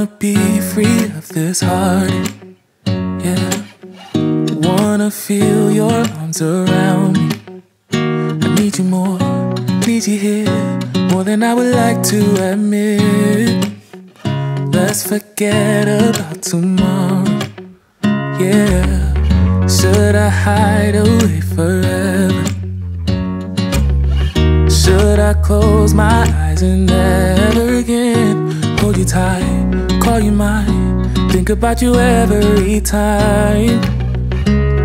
wanna be free of this heart, yeah. Wanna feel your arms around me. I need you more, need you here, more than I would like to admit. Let's forget about tomorrow, yeah. Should I hide away forever? Should I close my eyes and never again hold you tight, call you mine, think about you every time?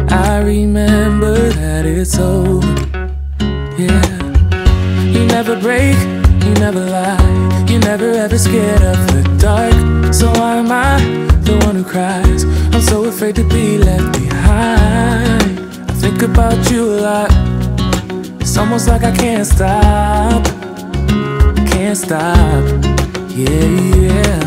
I remember that it's over, yeah. You never break, you never lie, you're never ever scared of the dark. So why am I the one who cries? I'm so afraid to be left behind. I think about you a lot, it's almost like I can't stop, yeah, yeah.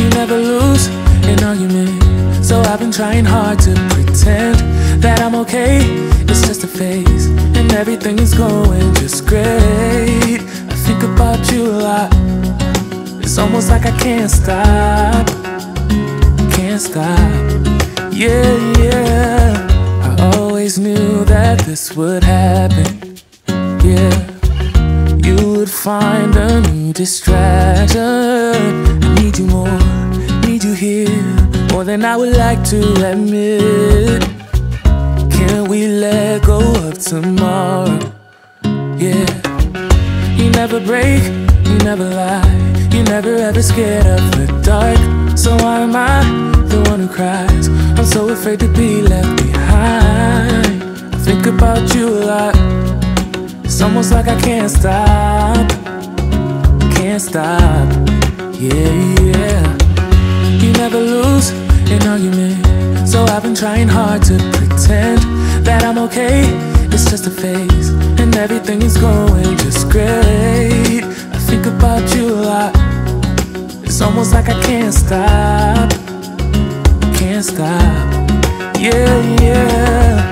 You never lose an argument, so I've been trying hard to pretend that I'm okay, it's just a phase, and everything is going just great. I think about you a lot, it's almost like I can't stop, yeah, yeah. I always knew that this would happen, yeah. You would find a new distraction. I need you more, need you here, more than I would like to admit. Can we let go of tomorrow, yeah. You never break, you never lie, you're never ever scared of the dark. So why am I the one who cries? I'm so afraid to be left behind. I think about you a lot, it's almost like I can't stop, yeah, yeah. You never lose an argument, so I've been trying hard to pretend that I'm okay, it's just a phase, and everything is going just great. I think about you a lot, it's almost like I can't stop, yeah, yeah.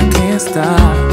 I can't stop.